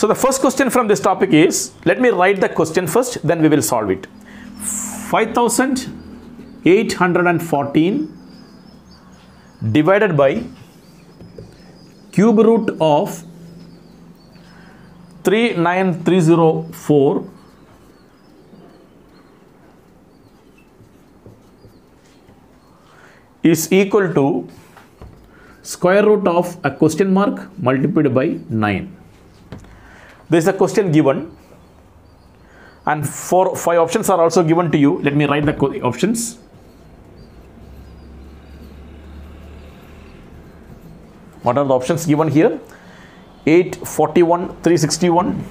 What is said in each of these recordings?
So the first question from this topic is, let me write the question first, then we will solve it. 5814 divided by cube root of 39304 is equal to square root of a question mark multiplied by 9. This is a question given, and five options are also given to you. Let me write the options. What are the options given here? 841 361,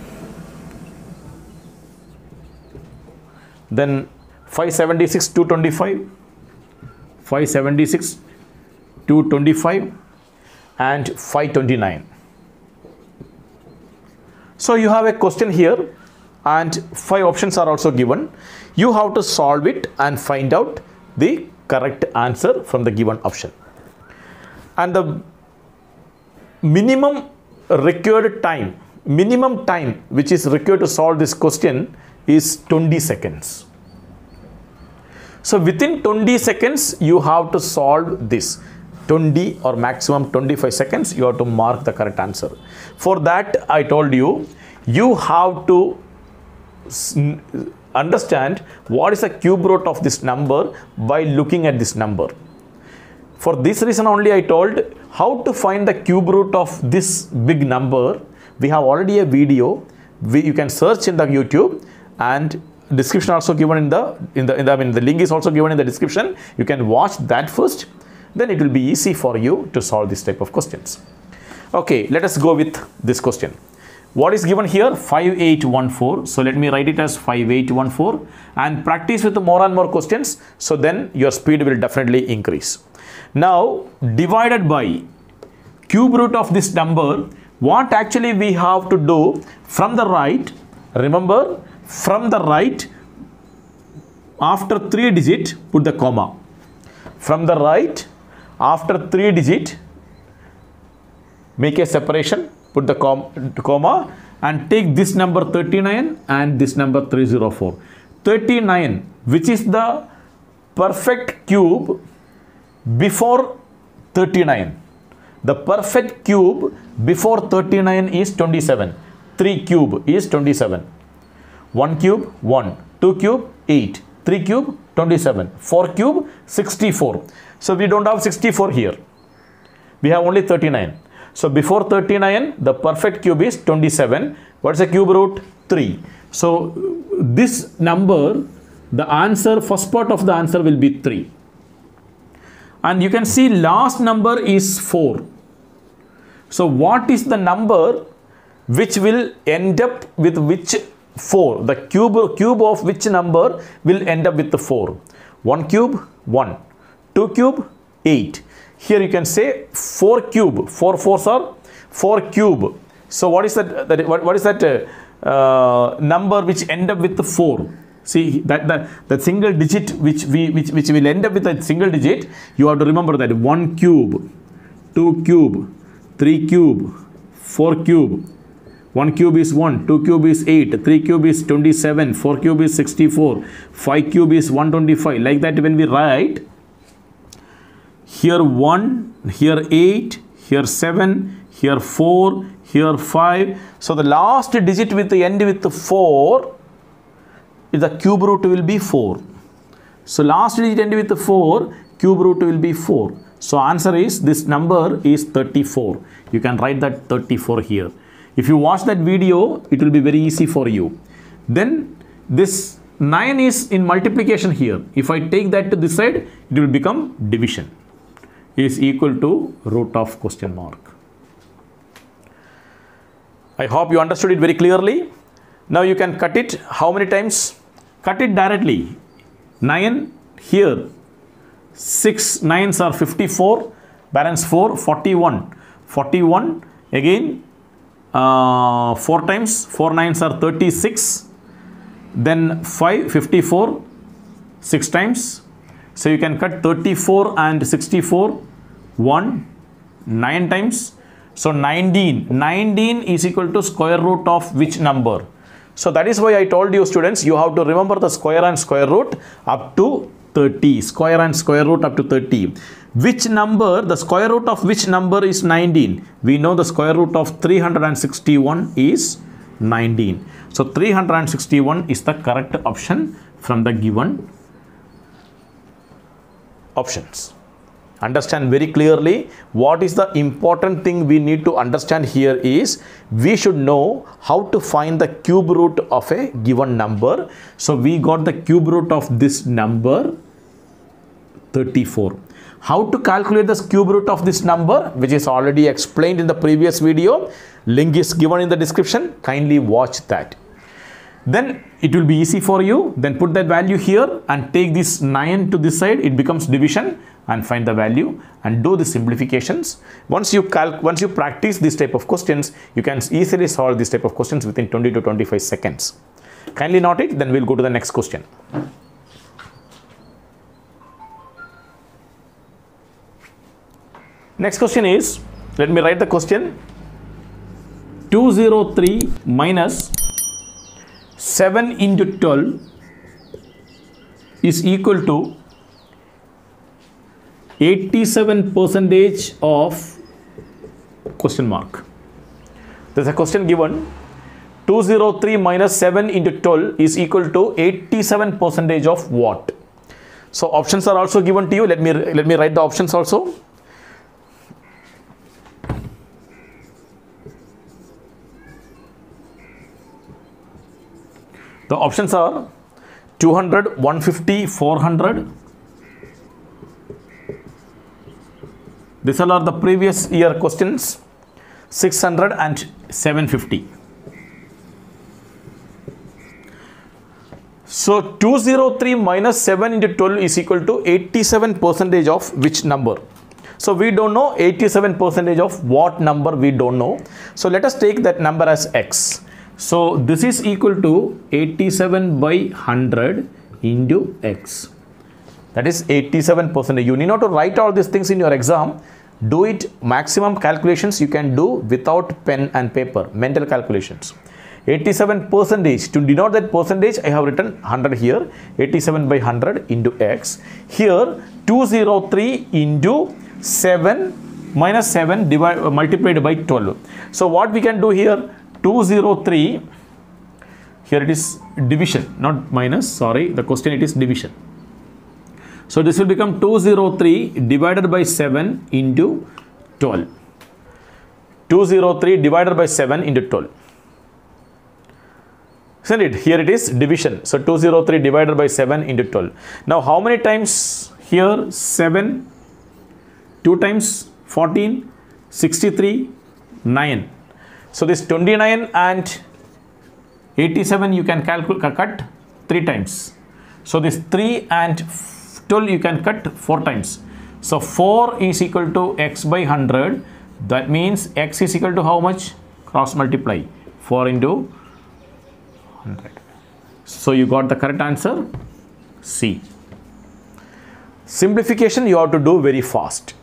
then 576 225, 576 225, and 529. So you have a question here and five options are also given. You have to solve it and find out the correct answer from the given option. And the minimum required time, which is required to solve this question is 20 seconds. So within 20 seconds you have to solve this. 20 or maximum 25 seconds you have to mark the correct answer. For that I told you, you have to understand what is the cube root of this number by looking at this number. For this reason only I told how to find the cube root of this big number. We have already a video. You can search in the YouTube, and description also given the link is also given in the description. You can watch that first, then it will be easy for you to solve this type of questions. Okay, let us go with this question. What is given here? 5814. So let me write it as 5814, and practice with more and more questions, so then your speed will definitely increase. Now divided by cube root of this number, what actually we have to do from the right, remember, from the right after 3 digits put the comma. From the right after 3 digits make a separation, put the comma, and take this number 39 and this number 304. 39, which is the perfect cube before 39. The perfect cube before 39 is 27. 3 cube is 27. 1 cube 1, 2 cube 8, 3 cube 27, 4 cube 64. So we don't have 64 here. We have only 39. So before 39, the perfect cube is 27. What's the cube root? 3. So this number, the answer, first part of the answer will be 3. And you can see last number is 4. So what is the number which will end up with which 4? The cube of which number will end up with the 4? 1 cube 1, 2 cube 8. Here you can say 4 cube, 4 fours are 4 cube. So what is that what is that number which end up with the 4? See that single digit which will end up with a single digit, you have to remember that. 1 cube, 2 cube, 3 cube, 4 cube. 1 cube is 1, 2 cube is 8, 3 cube is 27, 4 cube is 64, 5 cube is 125. Like that when we write, here 1, here 8, here 7, here 4, here 5. So the last digit with the end with the 4, the cube root will be 4. So last digit end with the 4, cube root will be 4. So answer is, this number is 34. You can write that 34 here. If you watch that video, it will be very easy for you. Then this 9 is in multiplication here. If I take that to this side, it will become division. Is equal to root of question mark. I hope you understood it very clearly. Now you can cut it. How many times? Cut it directly. 9 here. 6 nines are 54. Balance 4, 41. 41 again. 4 times, 4 nines are 36, then 5, 54, 6 times. So you can cut 34 and 64, 1, 9 times. So 19 is equal to square root of which number? So that is why I told you students, you have to remember the square and square root up to 30. Square and square root up to 30. Which number, the square root of which number is 19? We know the square root of 361 is 19. So 361 is the correct option from the given options. Understand very clearly. What is the important thing we need to understand here is we should know how to find the cube root of a given number. So we got the cube root of this number 34. How to calculate the cube root of this number, which is already explained in the previous video. Link is given in the description. Kindly watch that. Then it will be easy for you. Then put that value here and take this 9 to this side. It becomes division and find the value and do the simplifications. Once you practice this type of questions, you can easily solve this type of questions within 20 to 25 seconds. Kindly note it. Then we'll go to the next question. Next question is, let me write the question. 203 minus 7 into 12 is equal to 87% of question mark. There's a question given. 203 minus 7 into 12 is equal to 87% of what? So options are also given to you. Let me write the options also. The options are 200, 150, 400. These all are the previous year questions. 600 and 750. So 203 minus 7 into 12 is equal to 87% of which number? So we don't know. 87% of what number we don't know. So let us take that number as x. So this is equal to 87 by 100 into x. That is 87%. You need not to write all these things in your exam. Do it. Maximum calculations you can do without pen and paper. Mental calculations. 87%. To denote that percentage, I have written 100 here. 87 by 100 into x. Here 203 into 7 minus 7 multiplied by 12. So what we can do here? 203, here it is division, not minus, sorry, the question it is division. So this will become 203 divided by 7 into 12. 203 divided by 7 into 12. Isn't it? Here it is division. So 203 divided by 7 into 12. Now how many times here? 7, 2 times 14, 63, 9. So this 29 and 87 you can cut 3 times. So this 3 and 12 you can cut 4 times. So 4 is equal to x by 100. That means x is equal to how much? Cross multiply. 4 into 100. So you got the correct answer C. Simplification you have to do very fast.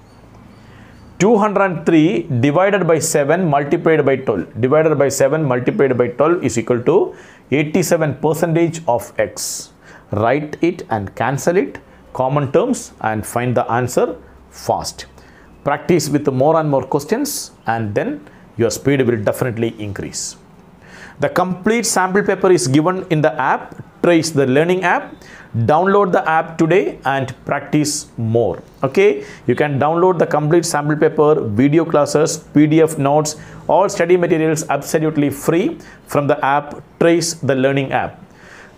203 divided by 7 multiplied by 12. Divided by 7 multiplied by 12 is equal to 87% of x. Write it and cancel it. Common terms and find the answer fast. Practice with more and more questions and then your speed will definitely increase. The complete sample paper is given in the app. TRACE, the learning app. Download the app today and practice more. Okay, you can download the complete sample paper, video classes, PDF notes, all study materials absolutely free from the app TRACE, the learning app.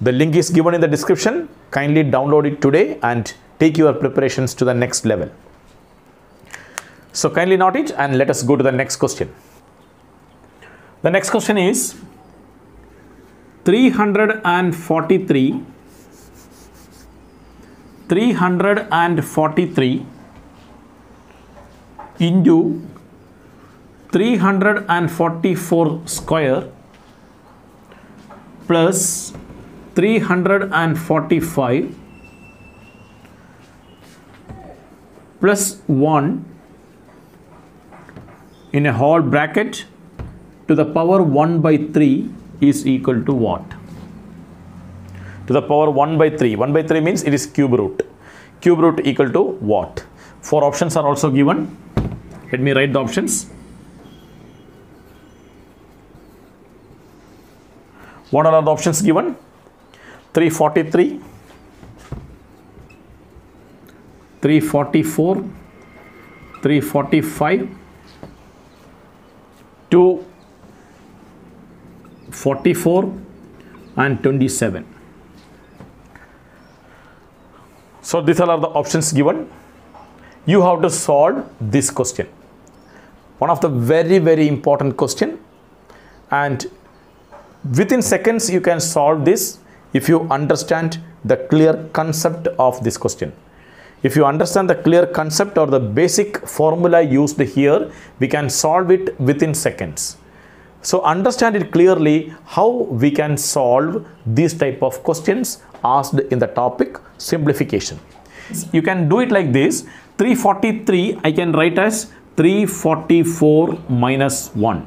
The link is given in the description. Kindly download it today and take your preparations to the next level. So kindly note it and let us go to the next question. The next question is 343 into 344 square plus 345 plus 1 in a whole bracket to the power 1 by 3 is equal to what? To the power 1 by 3. 1 by 3 means it is cube root. Cube root equal to what? 4 options are also given. Let me write the options. What are the options given? 343, 344, 345, 244 and 27. So these are the options given. You have to solve this question. One of the very, very important question, and within seconds you can solve this if you understand the clear concept of this question. If you understand the clear concept or the basic formula used here, we can solve it within seconds. So understand it clearly how we can solve these type of questions asked in the topic simplification. You can do it like this. 343 I can write as 344 minus 1.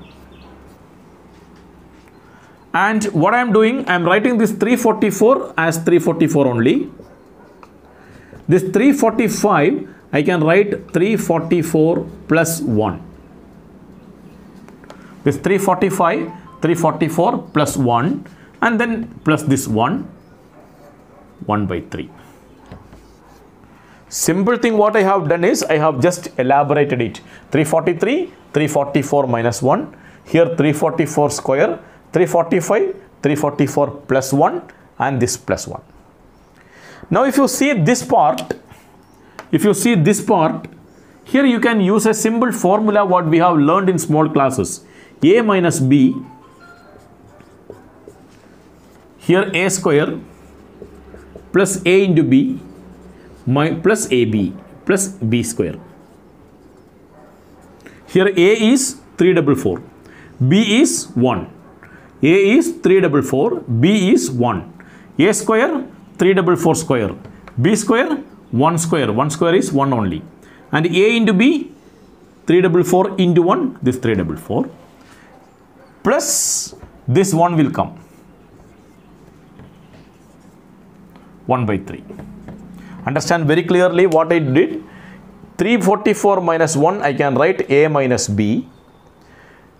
And what I am doing, I am writing this 344 as 344 only. This 345, I can write 344 plus 1. This 345, 344 plus 1, and then plus this 1, 1 by 3. Simple thing what I have done is, I have just elaborated it. 343, 344 minus 1. Here 344 square. 345, 344 plus 1 and this plus 1. Now if you see this part, here you can use a simple formula what we have learned in small classes. A minus B, here A square plus A into B plus AB plus B square. Here A is 344, B is 1. A is 344, B is 1. A square, 344 square. B square, 1 square. 1 square is 1 only. And A into B, 344 into 1, this 344. Plus this 1 will come. 1 by 3. Understand very clearly what I did. 344 minus 1, I can write A minus B.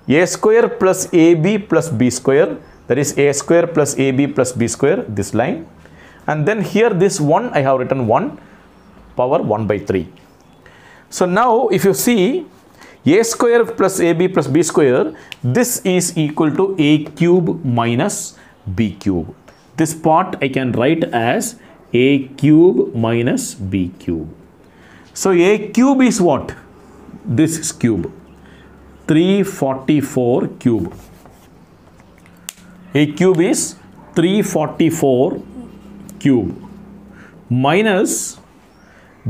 A square plus AB plus B square, that is A square plus AB plus B square, this line. And then here this 1, I have written 1 power 1 by 3. So now if you see A square plus AB plus B square, this is equal to A cube minus B cube. This part I can write as A cube minus B cube. So A cube is what? This is cube. 344 cube. A cube is 344 cube. Minus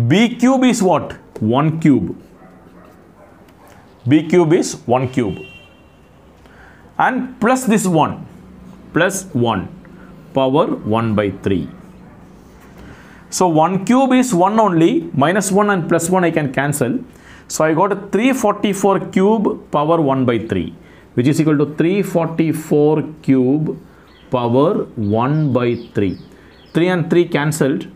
B cube is what? 1 cube. B cube is 1 cube. And plus this 1. Plus 1. Power 1 by 3. So 1 cube is 1 only. Minus 1 and plus 1 I can cancel. So I got a 344 cube power 1 by 3, which is equal to 344 cube power 1 by 3. 3 and 3 cancelled.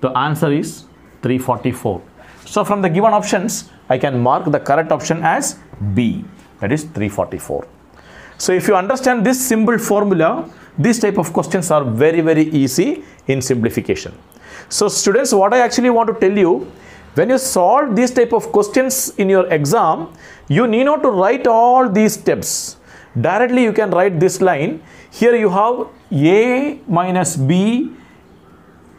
The answer is 344. So from the given options, I can mark the correct option as B, that is 344. So if you understand this simple formula, these type of questions are very, very easy in simplification. So students, what I actually want to tell you, when you solve these type of questions in your exam, you need not to write all these steps. Directly you can write this line. Here you have A minus B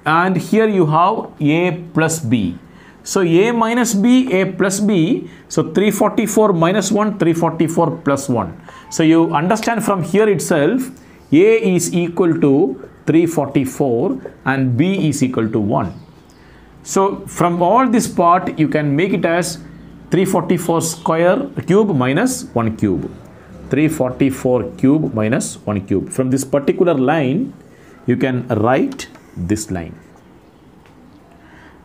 and here you have A plus B. So A minus B, A plus B. So 344 minus 1, 344 plus 1. So you understand from here itself, A is equal to 344 and B is equal to 1. So from all this part, you can make it as 344 square cube minus 1 cube. 344 cube minus 1 cube. From this particular line, you can write this line.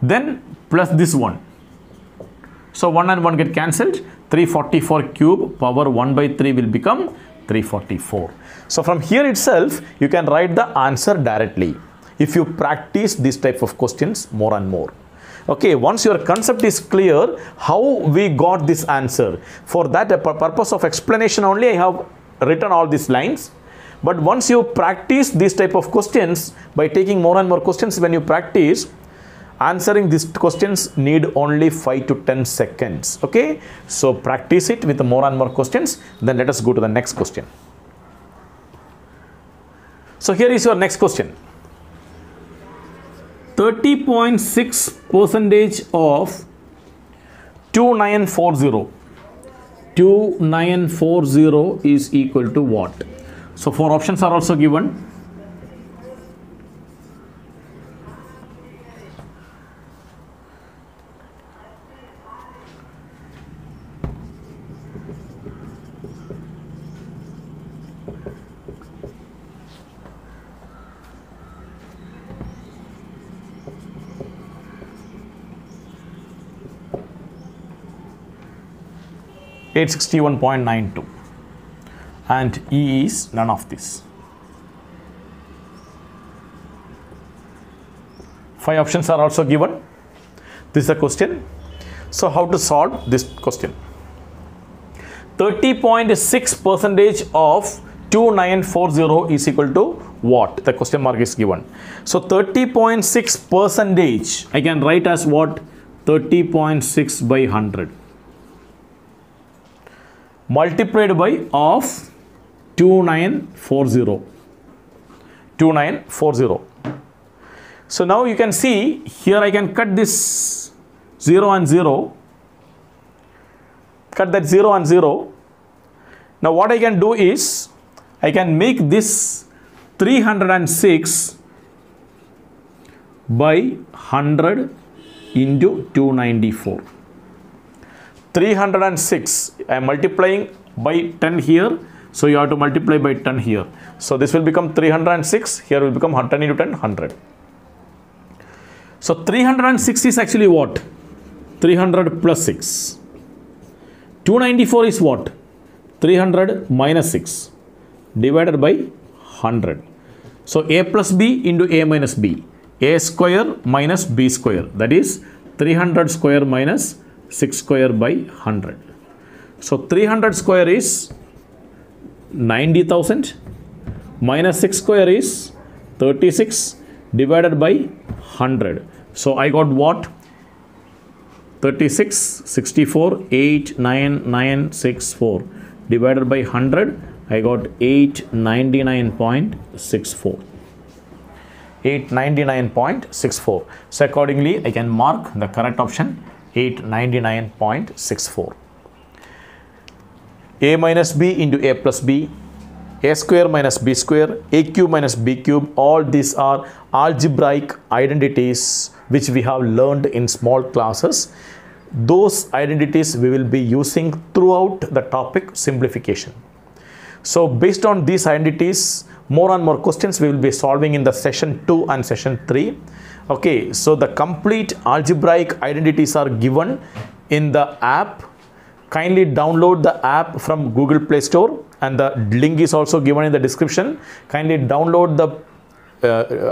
Then plus this 1. So 1 and 1 get cancelled. 344 cube power 1 by 3 will become 344. So from here itself, you can write the answer directly if you practice this type of questions more and more. Okay, once your concept is clear, how we got this answer, for that purpose of explanation only I have written all these lines. But once you practice this type of questions, by taking more and more questions, when you practice, answering these questions need only 5 to 10 seconds. Okay, so practice it with more and more questions. Then let us go to the next question. So here is your next question. 30.6% of 2940. 2940 is equal to what? So 4 options are also given. $861.92, and E is none of this. 5 options are also given. This is the question. So how to solve this question? 30.6% of 2940 is equal to what? The question mark is given. So 30.6%, I can write as what? 30.6 by 100. Multiplied by of 2940. So now you can see here I can cut this 0 and 0. Cut that 0 and 0. Now what I can do is I can make this 306 by 100 into 294. 306, I am multiplying by 10 here, so you have to multiply by 10 here. So this will become 306, here will become 10 into 10, 100. So 306 is actually what? 300 plus 6. 294 is what? 300 minus 6 divided by 100. So A plus B into A minus B. A square minus B square, that is 300 square minus 6 square by 100. So 300 square is 90,000 minus 6 square is 36 divided by 100. So I got what? 36, 64, 8, 9, 9, 6, 4 divided by 100. I got 899.64. 899.64. So accordingly, I can mark the correct option. 899.64. A minus B into A plus B, A square minus B square, A cube minus B cube, all these are algebraic identities which we have learned in small classes. Those identities we will be using throughout the topic simplification. So based on these identities, more and more questions we will be solving in the session 2 and session 3. Okay, so the complete algebraic identities are given in the app. Kindly download the app from Google Play Store, and the link is also given in the description. Kindly download the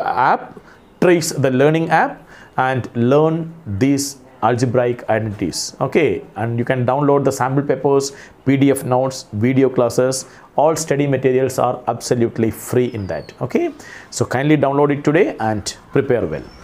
app, TRACE, the learning app, and learn these algebraic identities. Okay, and you can download the sample papers, PDF notes, video classes. All study materials are absolutely free in that. Okay, so kindly download it today and prepare well.